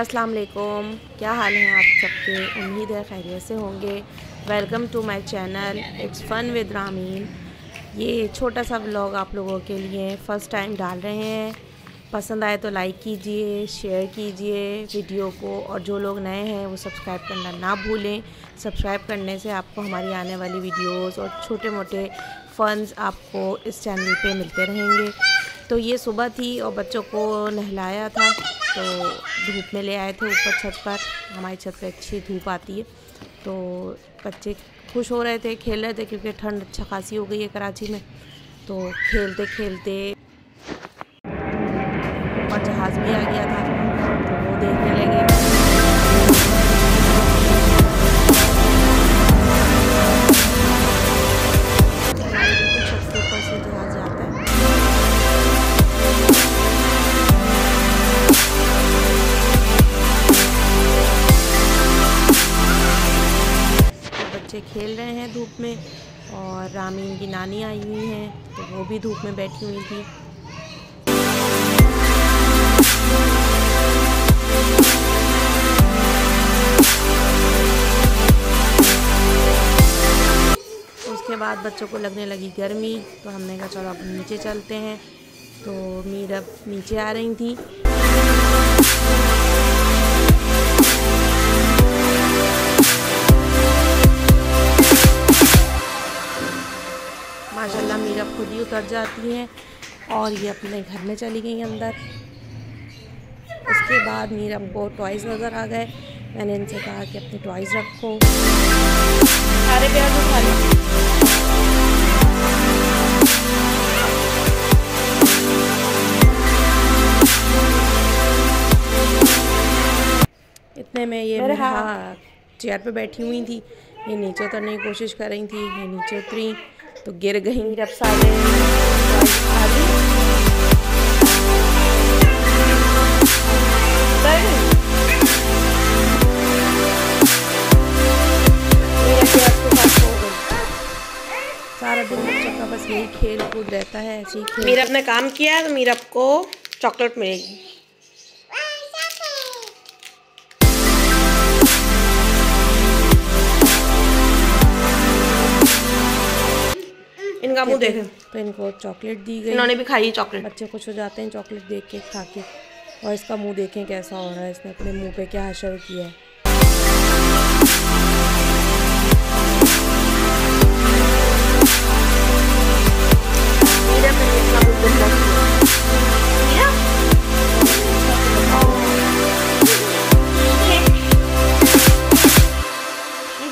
अस्सलाम वालेकुम, क्या हाल हैं आप सबके। उम्मीद है खैरियत से होंगे। Welcome to my channel it's fun with Ramin. ये छोटा सा व्लॉग आप लोगों के लिए फ़र्स्ट टाइम डाल रहे हैं। पसंद आए तो लाइक कीजिए, शेयर कीजिए वीडियो को, और जो लोग नए हैं वो सब्सक्राइब करना ना भूलें। सब्सक्राइब करने से आपको हमारी आने वाली वीडियोस और छोटे मोटे फ़ंस आपको इस चैनल पे मिलते रहेंगे। तो ये सुबह थी और बच्चों को नहलाया था तो धूप में ले आए थे ऊपर छत पर। हमारी छत पर अच्छी धूप आती है तो बच्चे खुश हो रहे थे, खेल रहे थे क्योंकि ठंड अच्छा खासी हो गई है कराची में। तो खेलते खेलते और जहाज़ भी आ गया था तो वो देखने लगे। खेल रहे हैं धूप में और रामीन की नानी आई हुई है तो वो भी धूप में बैठी हुई थी। उसके बाद बच्चों को लगने लगी गर्मी तो हमने कहा चलो अब नीचे चलते हैं। तो मीर अब नीचे आ रही थी। माशाल्लाह मीरा खुद ही उतर जाती हैं और ये अपने घर में चली गई अंदर। उसके बाद मीरा को टॉयज़ नज़र आ गए। मैंने इनसे कहा कि अपने टॉयज़ रखो। सारे प्यार को खा लो। इतने में ये मेरा चेयर पे बैठी हुई थी, ये नीचे उतरने की कोशिश कर रही थी, ये नीचे उतरी तो गिर गई। अब सारे सारा दिन बच्चों का बस यही खेल कूद रहता है, ऐसे ही खेल। मीरब ने काम किया तो मीरब को चॉकलेट मिलेगी। मुँह देखे तो इनको चॉकलेट दी गई, इन्होंने भी खाई चॉकलेट। बच्चे खुश हो जाते हैं चॉकलेट देख के, खा के। और इसका मुंह देखें कैसा हो रहा है, इसने अपने मुंह पे क्या हशर किया है।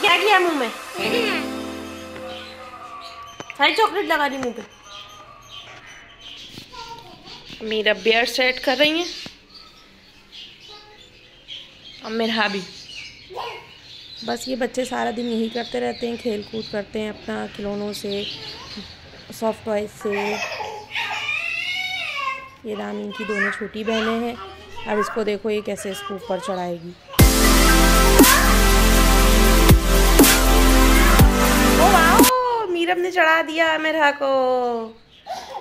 क्या किया मुंह में? सारी चॉकलेट लगा दी मुँह पे। मेरा बियर सेट कर रही है और मेरा भी। बस ये बच्चे सारा दिन यही करते रहते हैं, खेल कूद करते हैं अपना, खिलौनों से, सॉफ्ट टॉयज से। ये रामीन की दोनों छोटी बहनें हैं। अब इसको देखो ये कैसे इसको ऊपर चढ़ाएगी। मीरब ने चढ़ा दिया मेरा को।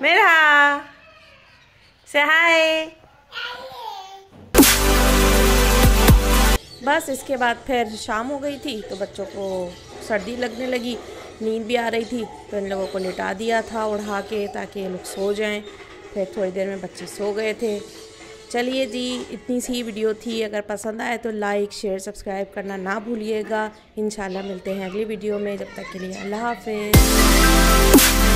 मेरा से हाय। बस इसके बाद फिर शाम हो गई थी तो बच्चों को सर्दी लगने लगी, नींद भी आ रही थी तो इन लोगों को लिटा दिया था उड़ा के ताकि ये लोग सो जाएं। फिर थोड़ी देर में बच्चे सो गए थे। चलिए जी, इतनी सी वीडियो थी। अगर पसंद आए तो लाइक, शेयर, सब्सक्राइब करना ना भूलिएगा। इंशाल्लाह मिलते हैं अगली वीडियो में। जब तक के लिए अल्लाह हाफ़िज़।